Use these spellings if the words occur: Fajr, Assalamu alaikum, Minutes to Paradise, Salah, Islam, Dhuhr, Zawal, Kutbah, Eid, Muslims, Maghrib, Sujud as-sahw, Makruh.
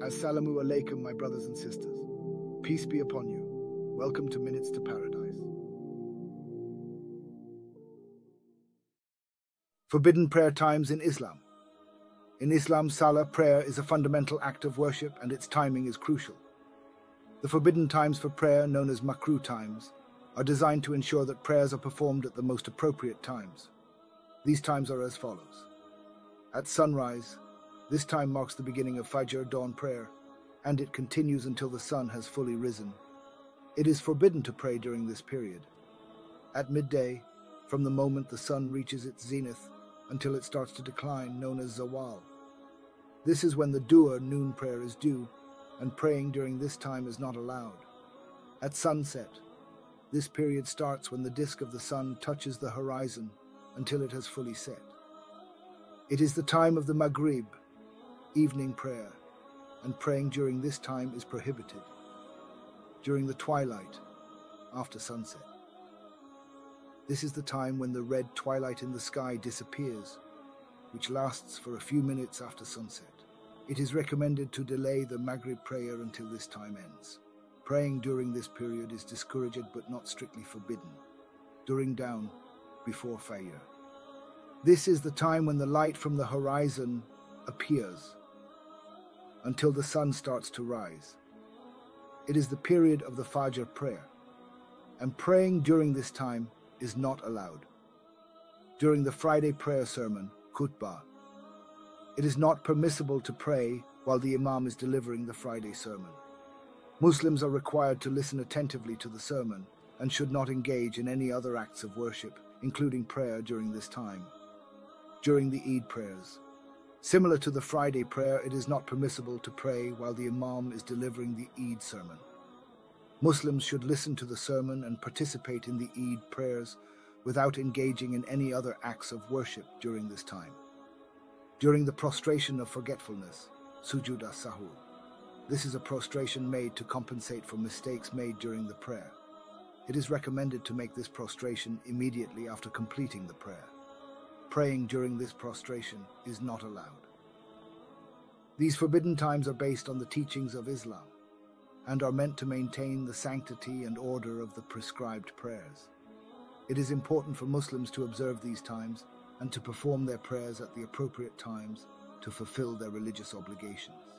Assalamu alaikum, my brothers and sisters. Peace be upon you. Welcome to Minutes to Paradise. Forbidden prayer times in Islam. In Islam, Salah prayer is a fundamental act of worship, and its timing is crucial. The forbidden times for prayer, known as Makruh times, are designed to ensure that prayers are performed at the most appropriate times. These times are as follows. At sunrise, this time marks the beginning of Fajr dawn prayer, and it continues until the sun has fully risen. It is forbidden to pray during this period. At midday, from the moment the sun reaches its zenith until it starts to decline, known as Zawal. This is when the Dhuhr noon prayer is due, and praying during this time is not allowed. At sunset, this period starts when the disk of the sun touches the horizon until it has fully set. It is the time of the Maghrib, evening prayer, and praying during this time is prohibited. During the twilight, after sunset. This is the time when the red twilight in the sky disappears, which lasts for a few minutes after sunset. It is recommended to delay the Maghrib prayer until this time ends. Praying during this period is discouraged but not strictly forbidden. During dawn, before Fajr. This is the time when the light from the horizon appears until the sun starts to rise. It is the period of the Fajr prayer, and praying during this time is not allowed. During the Friday prayer sermon, Kutbah, it is not permissible to pray while the Imam is delivering the Friday sermon. Muslims are required to listen attentively to the sermon and should not engage in any other acts of worship, including prayer during this time. During the Eid prayers, similar to the Friday prayer, it is not permissible to pray while the Imam is delivering the Eid sermon. Muslims should listen to the sermon and participate in the Eid prayers without engaging in any other acts of worship during this time. During the prostration of forgetfulness, Sujud as-sahw, this is a prostration made to compensate for mistakes made during the prayer. It is recommended to make this prostration immediately after completing the prayer. Praying during this prostration is not allowed. These forbidden times are based on the teachings of Islam and are meant to maintain the sanctity and order of the prescribed prayers. It is important for Muslims to observe these times and to perform their prayers at the appropriate times to fulfill their religious obligations.